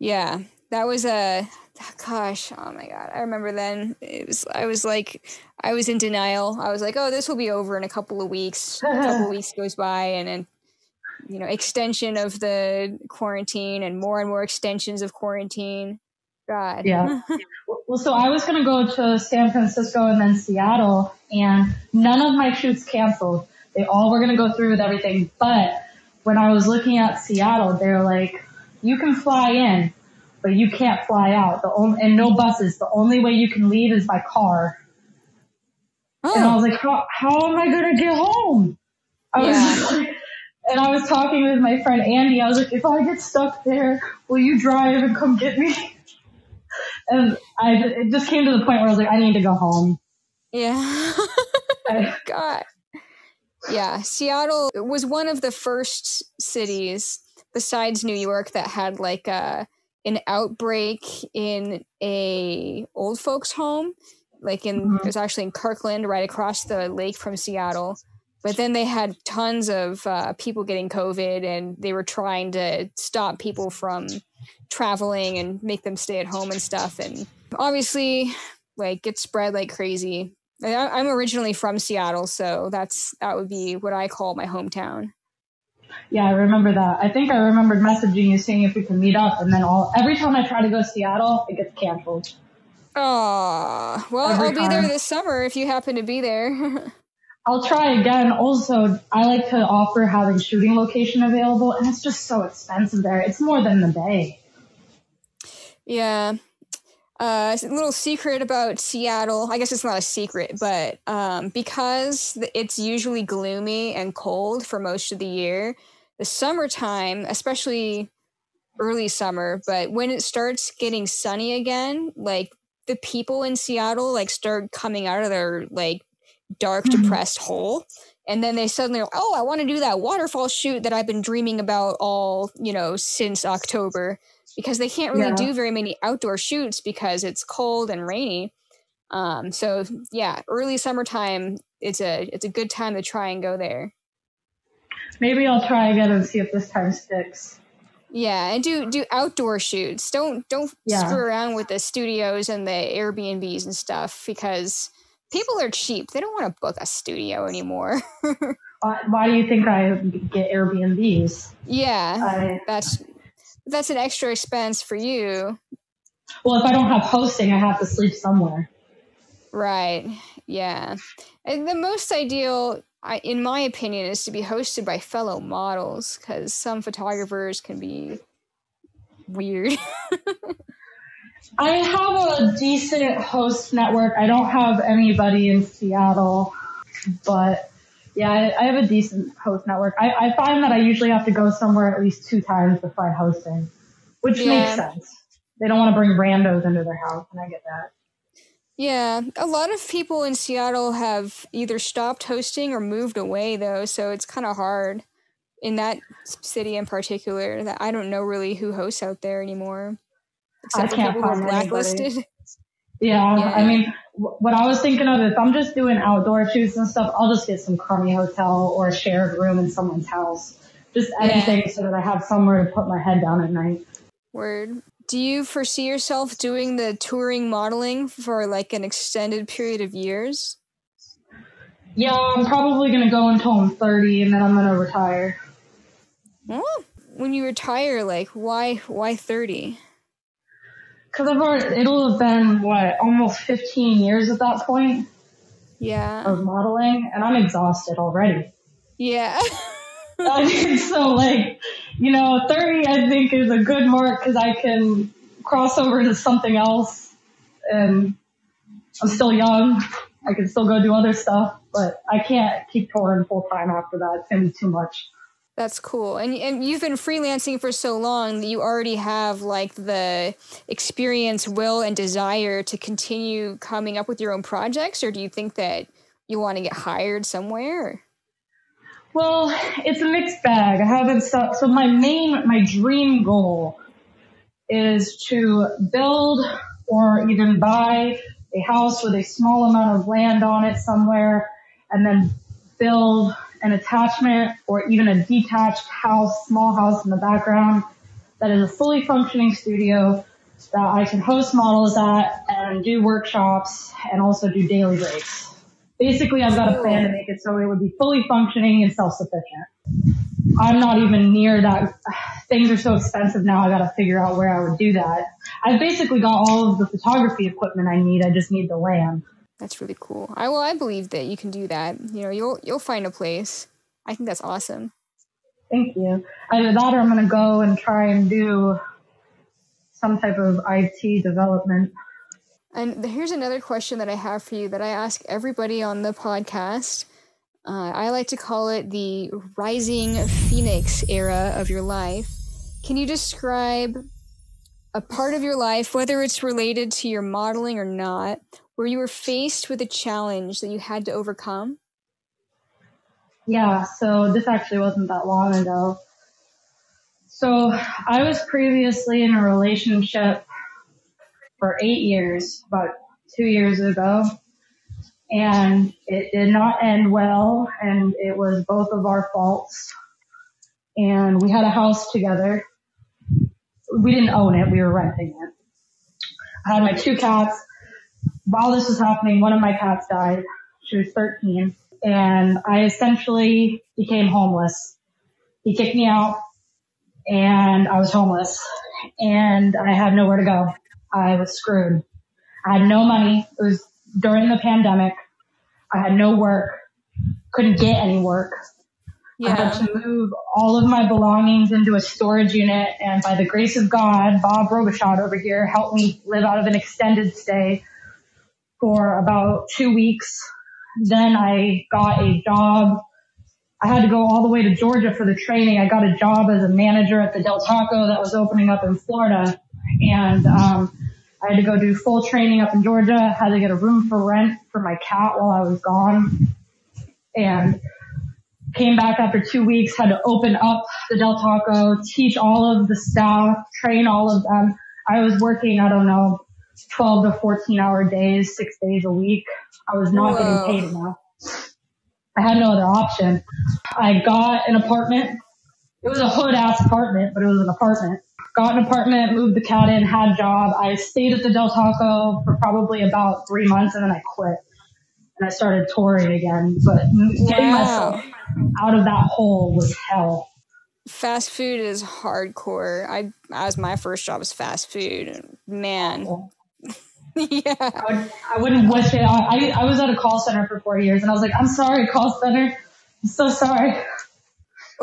Yeah. That was a, gosh, oh my God. I remember then it was, I was like, I was in denial. I was like, oh, this will be over in a couple of weeks. A couple of weeks goes by, and then, you know, extension of the quarantine and more and more extensions of quarantine. God. Yeah. Well, so I was going to go to San Francisco and then Seattle, and none of my shoots canceled. They all were going to go through with everything. But when I was looking at Seattle, they were like, you can fly in, but you can't fly out. The only, and no buses. The only way you can leave is by car. Oh. And I was like, how, how am I going to get home? I yeah. was like, and I was talking with my friend Andy. I was like, if I get stuck there, will you drive and come get me? And I, it just came to the point where I was like, I need to go home. Yeah. God. Yeah. Seattle was one of the first cities besides New York that had like a, an outbreak in a old folks home, like in, mm-hmm. it was actually in Kirkland, right across the lake from Seattle. But then they had tons of uh, people getting COVID, and they were trying to stop people from traveling and make them stay at home and stuff. And obviously like it spread like crazy. I, I'm originally from Seattle, so that's, that would be what I call my hometown. Yeah, I remember that. I think I remembered messaging you saying if we could meet up, and then all every time I try to go to Seattle, it gets canceled. Oh, well, every I'll time. be there this summer if you happen to be there. I'll try again. Also, I like to offer having shooting location available, and it's just so expensive there. It's more than the Bay. Yeah. Uh, it's a little secret about Seattle. I guess it's not a secret, but um, because it's usually gloomy and cold for most of the year, the summertime, especially early summer, but when it starts getting sunny again, like the people in Seattle like start coming out of their like dark, mm-hmm. depressed hole. And then they suddenly are, oh, I want to do that waterfall shoot that I've been dreaming about all, you know, since October. Because they can't really yeah. do very many outdoor shoots because it's cold and rainy. Um, so yeah, early summertime, it's a it's a good time to try and go there. Maybe I'll try again and see if this time sticks. Yeah, and do do outdoor shoots. Don't don't yeah. screw around with the studios and the Airbnbs and stuff, because people are cheap. They don't want to book a studio anymore. Why do you think I get Airbnbs? Yeah, I, that's. That's an extra expense for you. Well, if I don't have hosting, I have to sleep somewhere. Right. Yeah. And the most ideal, I, in my opinion, is to be hosted by fellow models, because some photographers can be weird. I have a decent host network. I don't have anybody in Seattle, but yeah, I, I have a decent host network. I, I find that I usually have to go somewhere at least two times to find hosting, which yeah. makes sense. They don't want to bring randos into their house, and I get that. Yeah, a lot of people in Seattle have either stopped hosting or moved away, though, so it's kind of hard in that city in particular. That I don't know really who hosts out there anymore, except I can't for people who are blacklisted. Yeah, yeah, I mean, what I was thinking of, if I'm just doing outdoor shoots and stuff, I'll just get some crummy hotel or a shared room in someone's house. Just anything yeah. so that I have somewhere to put my head down at night. Word. Do you foresee yourself doing the touring modeling for like an extended period of years? Yeah, I'm probably going to go until I'm thirty, and then I'm going to retire. Well, when you retire, like, why, why thirty? Because I've already, it'll have been, what, almost fifteen years at that point? Yeah. Of modeling, and I'm exhausted already. Yeah. I mean, so, like, you know, thirty, I think, is a good mark, because I can cross over to something else, and I'm still young. I can still go do other stuff, but I can't keep touring full-time after that. It's going to be too much. That's cool. And and you've been freelancing for so long that you already have like the experience, will, and desire to continue coming up with your own projects, or do you think that you want to get hired somewhere? Well, it's a mixed bag. I haven't stopped. So my main, my dream goal is to build or even buy a house with a small amount of land on it somewhere, and then build an attachment or even a detached house, small house in the background that is a fully functioning studio that I can host models at and do workshops and also do daily breaks. Basically, I've got a plan to make it so it would be fully functioning and self-sufficient. I'm not even near that. Things are so expensive now, I got to figure out where I would do that. I've basically got all of the photography equipment I need. I just need the land. That's really cool. I well, I believe that you can do that. You know, you'll you'll find a place. I think that's awesome. Thank you. Either that, or I'm going to go and try and do some type of I T development. And here's another question that I have for you that I ask everybody on the podcast. Uh, I like to call it the rising phoenix era of your life. Can you describe a part of your life, whether it's related to your modeling or not, where you were faced with a challenge that you had to overcome? Yeah, so this actually wasn't that long ago. So I was previously in a relationship for eight years, about two years ago. And it did not end well, and it was both of our faults. And we had a house together. We didn't own it, we were renting it. I had my two cats. While this was happening, one of my cats died. She was thirteen. And I essentially became homeless. He kicked me out, and I was homeless. And I had nowhere to go. I was screwed. I had no money. It was during the pandemic. I had no work, couldn't get any work. Yeah. I had to move all of my belongings into a storage unit, and by the grace of God, Bob Robichaud over here helped me live out of an extended stay for about two weeks. Then I got a job. I had to go all the way to Georgia for the training. I got a job as a manager at the Del Taco that was opening up in Florida, and um I had to go do full training up in Georgia. I had to get a room for rent for my cat while I was gone. And came back after two weeks, had to open up the Del Taco, teach all of the staff, train all of them. I was working, I don't know, twelve to fourteen hour days, six days a week. I was not Whoa. getting paid enough. I had no other option. I got an apartment. It was a hood-ass apartment, but it was an apartment. Got an apartment, moved the cat in, had a job. I stayed at the Del Taco for probably about three months, and then I quit. And I started touring again. But wow. getting myself out of that hole was hell. Fast food is hardcore. I, as my first job was fast food. Man. Cool. yeah. I, would, I wouldn't wish it. I, I was at a call center for four years, and I was like, I'm sorry, call center. I'm so sorry.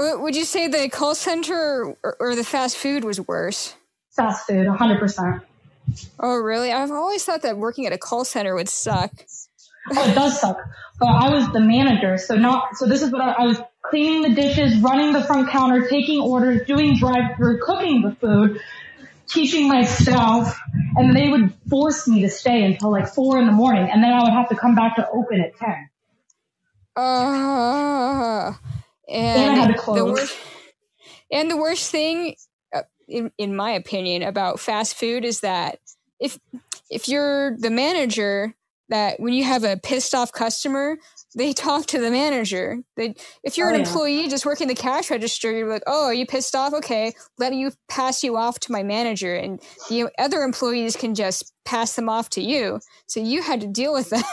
Would you say the call center or, or the fast food was worse? Fast food, one hundred percent. Oh, really? I've always thought that working at a call center would suck. Oh, it does suck. But I was the manager, so not. So this is what I, I was cleaning the dishes, running the front counter, taking orders, doing drive-through, cooking the food, teaching my staff, and they would force me to stay until like four in the morning, and then I would have to come back to open at ten. Uh. And the worst, and the worst thing, in in my opinion, about fast food is that if if you're the manager, that when you have a pissed off customer, they talk to the manager. They, if you're oh, an yeah. employee just working the cash register, you're like, oh, are you pissed off? Okay, let you pass you off to my manager, and the other employees can just pass them off to you. So you had to deal with that.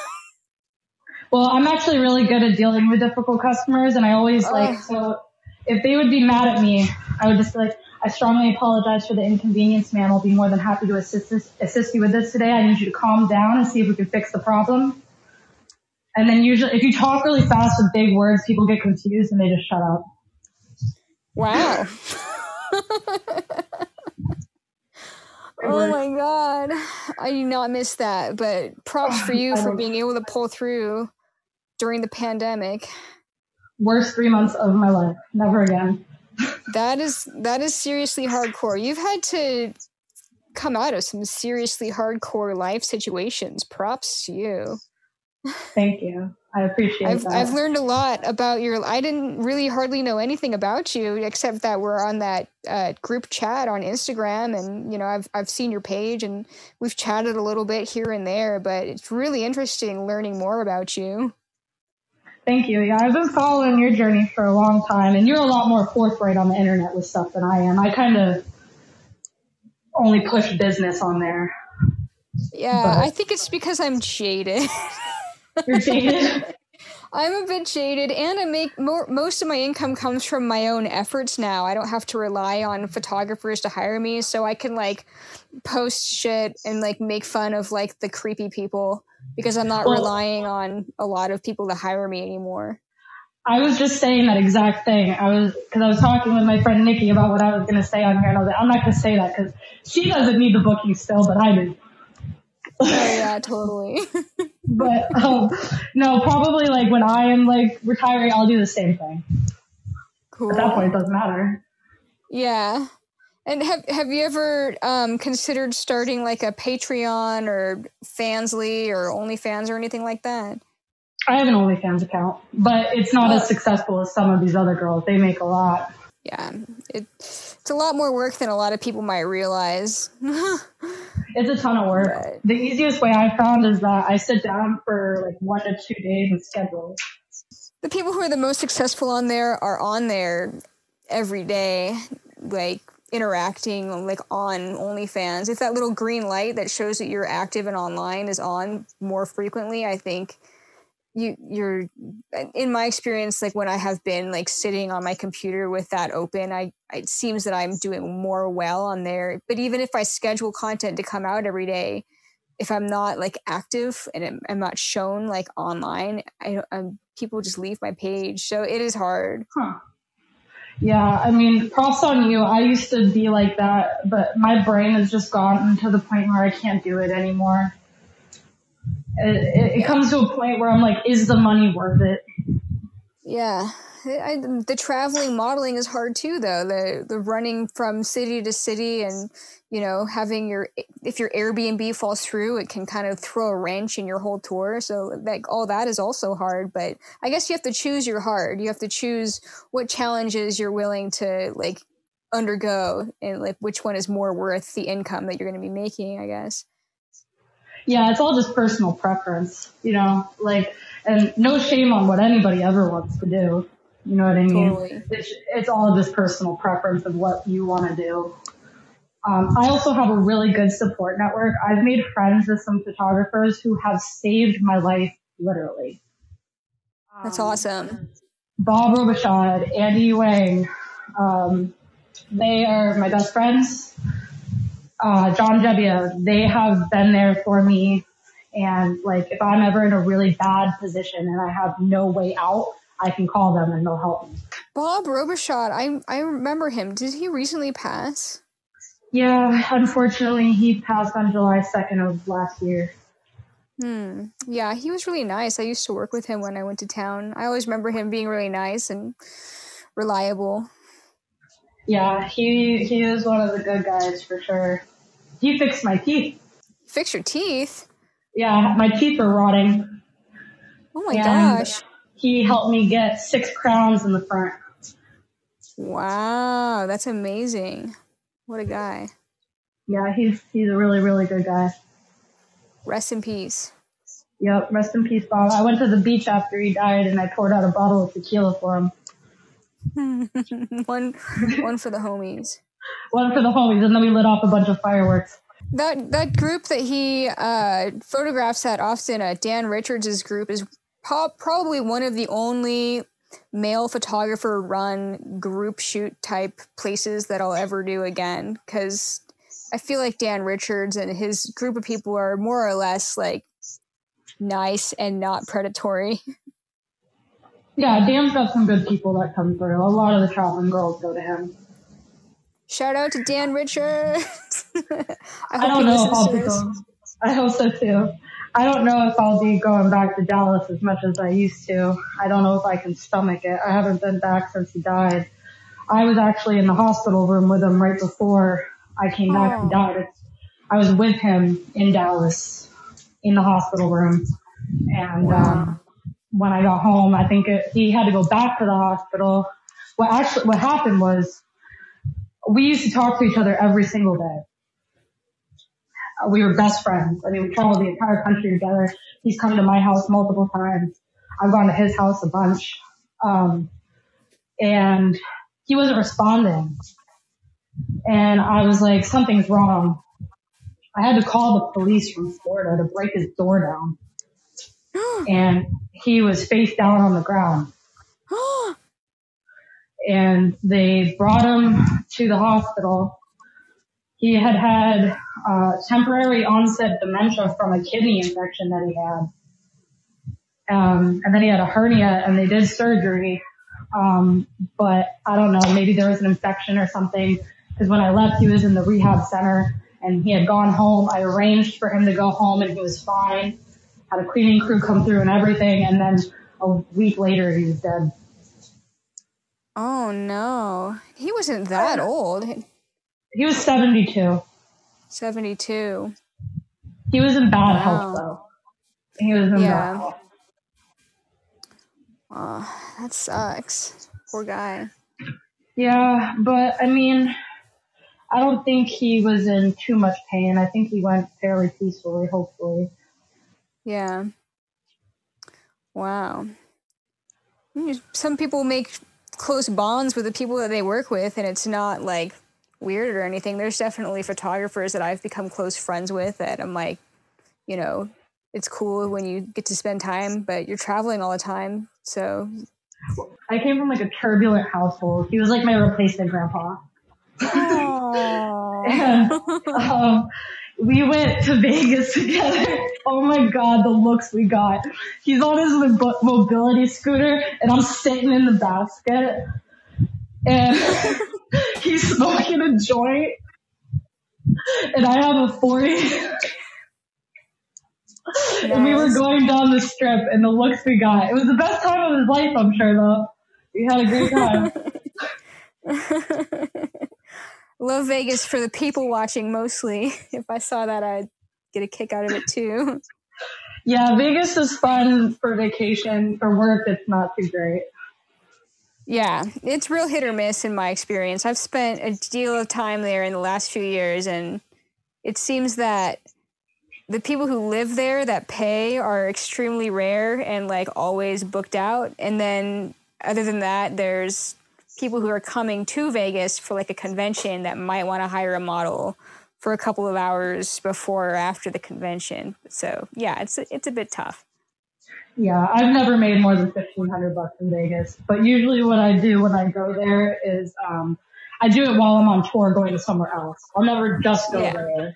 Well, I'm actually really good at dealing with difficult customers, and I always like, so if they would be mad at me, I would just be like, I strongly apologize for the inconvenience, ma'am. I'll be more than happy to assist this, assist you with this today. I need you to calm down and see if we can fix the problem. And then usually, if you talk really fast with big words, people get confused and they just shut up. Wow. Oh my God. I do not miss that, but props for you for being able to pull through during the pandemic. Worst three months of my life. Never again. That is that is seriously hardcore. You've had to come out of some seriously hardcore life situations. Props to you. Thank you. I appreciate I've, that. I've learned a lot about your... I didn't really hardly know anything about you except that we're on that uh, group chat on Instagram, and, you know, I've, I've seen your page and we've chatted a little bit here and there, but it's really interesting learning more about you. Thank you. Yeah, I've been following your journey for a long time, and you're a lot more forthright on the internet with stuff than I am. I kind of only push business on there. Yeah, but I think it's because I'm jaded. You're jaded? I'm a bit jaded, and I make more, most of my income comes from my own efforts now. I don't have to rely on photographers to hire me, so I can like post shit and like make fun of like the creepy people because I'm not well, relying on a lot of people to hire me anymore. I was just saying that exact thing. I was because I was talking with my friend Nikki about what I was going to say on here, and I was like, I'm not going to say that because she doesn't need the booking still, but I do. Oh yeah, totally. But um, no, probably like when I am like retiring, I'll do the same thing. Cool. At that point, it doesn't matter. Yeah. And have have you ever um, considered starting like a Patreon or Fansly or OnlyFans or anything like that? I have an OnlyFans account, but it's not oh. as successful as some of these other girls. They make a lot. Yeah, it, it's a lot more work than a lot of people might realize. It's a ton of work. Right. The easiest way I found is that I sit down for like one to two days and schedule. The people who are the most successful on there are on there every day, like interacting like on OnlyFans. If that little green light that shows that you're active and online is on more frequently, I think you, you're, in my experience, like when I have been like sitting on my computer with that open, I, it seems that I'm doing more well on there. But even if I schedule content to come out every day, if I'm not like active and it, I'm not shown like online, I I'm, people just leave my page. So it is hard. Huh. Yeah. I mean, props on you. I used to be like that, but my brain has just gotten to the point where I can't do it anymore. It, it, it comes to a point where I'm like, is the money worth it? Yeah. I, the traveling modeling is hard too, though. The the running from city to city and, you know, having your, if your Airbnb falls through, it can kind of throw a wrench in your whole tour. So like all that is also hard, but I guess you have to choose your hard. You have to choose what challenges you're willing to like undergo and like which one is more worth the income that you're going to be making, I guess. Yeah, it's all just personal preference, you know, like, and no shame on what anybody ever wants to do. You know what I mean? Totally. It's, it's all just personal preference of what you want to do. Um, I also have a really good support network. I've made friends with some photographers who have saved my life, literally. That's um, awesome. Bob Robichaud, Andy Wang, um, they are my best friends. Uh, John Jebbia, they have been there for me. And like, if I'm ever in a really bad position and I have no way out, I can call them and they'll help me. Bob Robichaud, I, I remember him. Did he recently pass? Yeah, unfortunately, he passed on July second of last year. Hmm. Yeah, he was really nice. I used to work with him when I went to town. I always remember him being really nice and reliable. Yeah, he he is one of the good guys for sure. He fixed my teeth. Fix your teeth? Yeah, my teeth are rotting. Oh my and gosh. He helped me get six crowns in the front. Wow, that's amazing. What a guy. Yeah, he's he's a really, really good guy. Rest in peace. Yep, rest in peace, Bob. I went to the beach after he died and I poured out a bottle of tequila for him. one one for the homies. One for the homies, and then we lit off a bunch of fireworks. That that group that he uh, photographs at often, uh, Dan Richards' group, is po probably one of the only male photographer-run group shoot type places that I'll ever do again, because I feel like Dan Richards and his group of people are more or less like nice and not predatory. Yeah, Dan's got some good people that come through. A lot of the traveling girls go to him. Shout out to Dan Richards. I, I don't know if I'll be going. I hope so too. I don't know if I'll be going back to Dallas as much as I used to. I don't know if I can stomach it. I haven't been back since he died. I was actually in the hospital room with him right before I came back to Dallas. I was with him in Dallas in the hospital room. And wow. um when I got home, I think it, he had to go back to the hospital. What actually, what happened was we used to talk to each other every single day. We were best friends. I mean, we traveled the entire country together. He's come to my house multiple times. I've gone to his house a bunch. Um, and he wasn't responding. And I was like, something's wrong. I had to call the police from Florida to break his door down. And he was face down on the ground. And they brought him to the hospital. He had had uh, temporary onset dementia from a kidney infection that he had. Um, and then he had a hernia, and they did surgery. Um, but I don't know, maybe there was an infection or something. Because when I left, he was in the rehab center, and he had gone home. I arranged for him to go home, and he was fine. Had a cleaning crew come through and everything. And then a week later, he was dead. Oh, no. He wasn't that old. He was seventy-two. seventy-two. He was in bad wow. health, though. He was in yeah. bad health. Oh, that sucks. Poor guy. Yeah, but, I mean, I don't think he was in too much pain. I think he went fairly peacefully, hopefully. Yeah. Wow. Some people make close bonds with the people that they work with, and it's not, like, weird or anything. There's definitely photographers that I've become close friends with that I'm like, you know, it's cool when you get to spend time, but you're traveling all the time, so... I came from, like, a turbulent household. He was, like, my replacement grandpa. And, um, we went to Vegas together. Oh, my God, the looks we got. He's on his mobility scooter, and I'm sitting in the basket. And he's smoking a joint. And I have a forty. Yes. And we were going down the strip, and the looks we got. It was the best time of his life, I'm sure, though. We had a great time. Love Vegas for the people watching, mostly. If I saw that, I'd get a kick out of it, too. Yeah, Vegas is fun for vacation. For work, it's not too great. Yeah, it's real hit or miss in my experience. I've spent a deal of time there in the last few years, and it seems that the people who live there that pay are extremely rare and, like, always booked out. And then other than that, there's people who are coming to Vegas for, like, a convention that might want to hire a model for a couple of hours before or after the convention. So, yeah, it's it's a bit tough. Yeah, I've never made more than fifteen hundred bucks in Vegas. But usually what I do when I go there is um, I do it while I'm on tour going to somewhere else. I'll never just go yeah. there.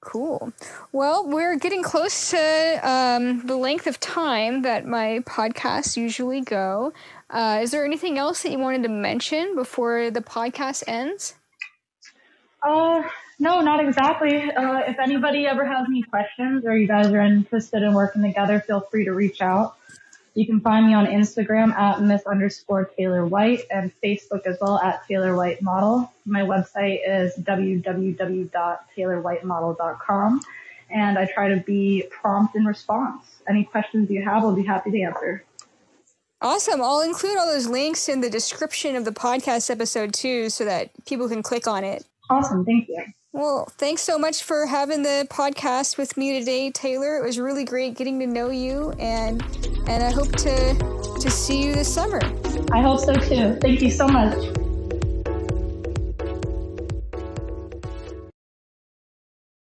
Cool. Well, we're getting close to um, the length of time that my podcasts usually go. Uh, is there anything else that you wanted to mention before the podcast ends? Uh, no, not exactly. Uh, if anybody ever has any questions or you guys are interested in working together, feel free to reach out. You can find me on Instagram at miss underscore Taylor White and Facebook as well at Taylor White Model. My website is w w w dot taylor white model dot com. And I try to be prompt in response. Any questions you have, I'll be happy to answer. Awesome. I'll include all those links in the description of the podcast episode too, so that people can click on it. Awesome. Thank you. Well, thanks so much for having the podcast with me today, Taylor. It was really great getting to know you, and and I hope to to see you this summer. I hope so too. Thank you so much.